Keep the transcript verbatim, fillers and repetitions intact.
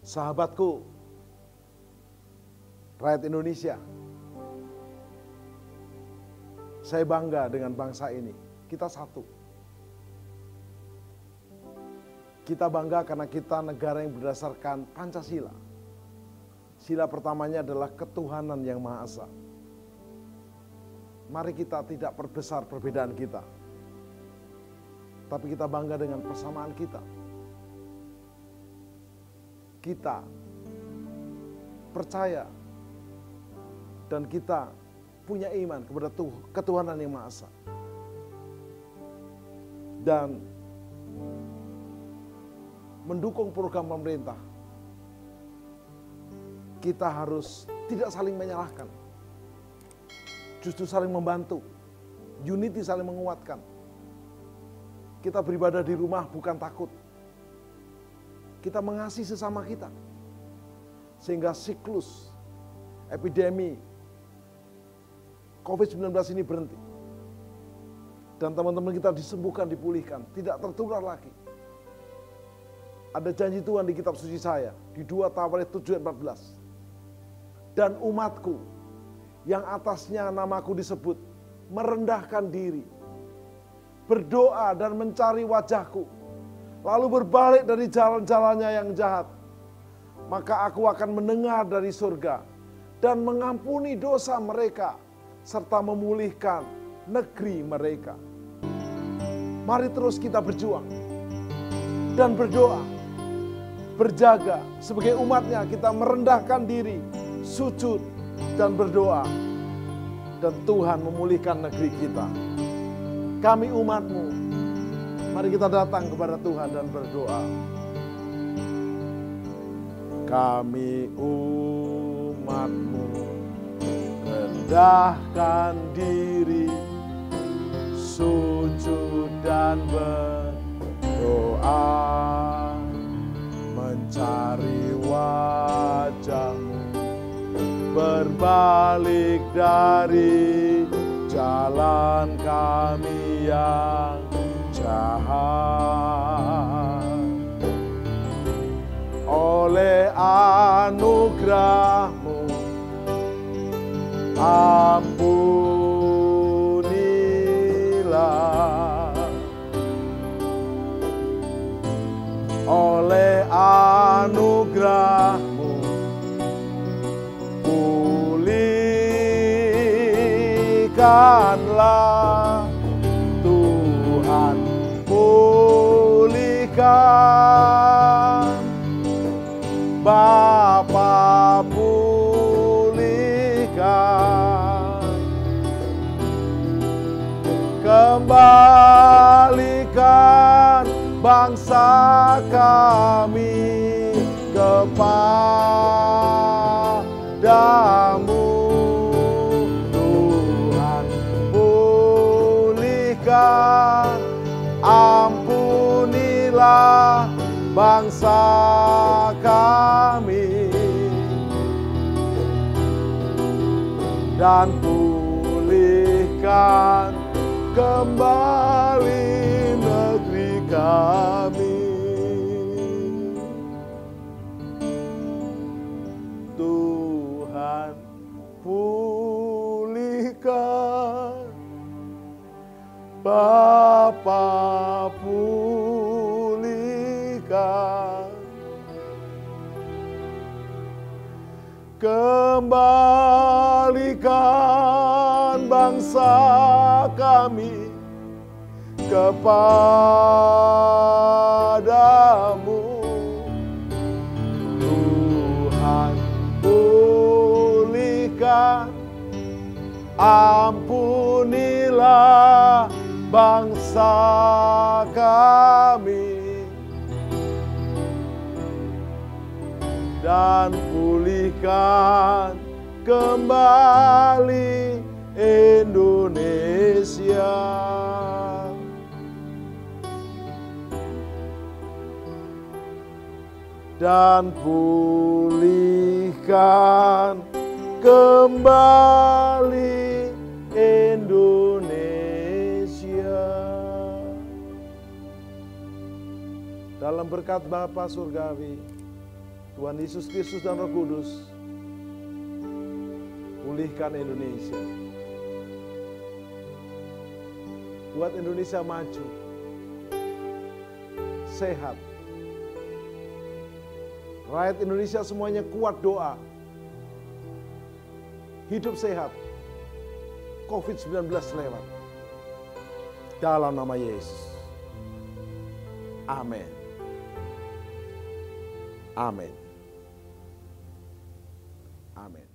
Sahabatku, rakyat Indonesia, saya bangga dengan bangsa ini. Kita satu. Kita bangga karena kita negara yang berdasarkan Pancasila. Sila pertamanya adalah ketuhanan yang Maha Esa. Mari kita tidak perbesar perbedaan kita. Tapi kita bangga dengan persamaan kita. Kita percaya dan kita punya iman kepada ketuhanan yang Maha Esa. Dan mendukung program pemerintah, kita harus tidak saling menyalahkan. Justru saling membantu, unity saling menguatkan. Kita beribadah di rumah bukan takut. Kita mengasihi sesama kita. Sehingga siklus epidemi covid sembilan belas ini berhenti. Dan teman-teman kita disembuhkan, dipulihkan, tidak tertular lagi. Ada janji Tuhan di kitab suci saya, di dua Tawarikh tujuh ayat empat belas. Dan umatku, yang atasnya namaku disebut, merendahkan diri, berdoa dan mencari wajahku, lalu berbalik dari jalan-jalannya yang jahat, maka aku akan mendengar dari surga dan mengampuni dosa mereka serta memulihkan negeri mereka. Mari terus kita berjuang dan berdoa, berjaga sebagai umatnya. Kita merendahkan diri, sujud dan berdoa, dan Tuhan memulihkan negeri kita. Kami umatmu, mari kita datang kepada Tuhan dan berdoa. Kami umatmu, rendahkan diri, sujud dan berdoa, mencari wajahmu, berbalik dari jalan kami yang jahat. Oleh anugerah-Mu, ampunilah. Oleh anugerah-Mu, pulihkanlah Tuhan, pulihkan Bapa, pulihkan, kembalikan bangsa kami kepada-Mu. Ampunilah bangsa kami dan pulihkan kembali negeri kami. Tuhan, pulihkan Bapa, pulihkan, kembalikan bangsa kami kepada-Mu. Tuhan, pulihkan, ampunilah bangsa kami dan pulihkan kembali Indonesia. Dan pulihkan kembali Indonesia. Dalam berkat Bapa Surgawi, Tuhan Yesus Kristus dan Roh Kudus, pulihkan Indonesia. Buat Indonesia maju, sehat. Rakyat Indonesia semuanya kuat doa. Hidup sehat. covid sembilan belas lewat. Dalam nama Yesus. Amin. Amin. Amin.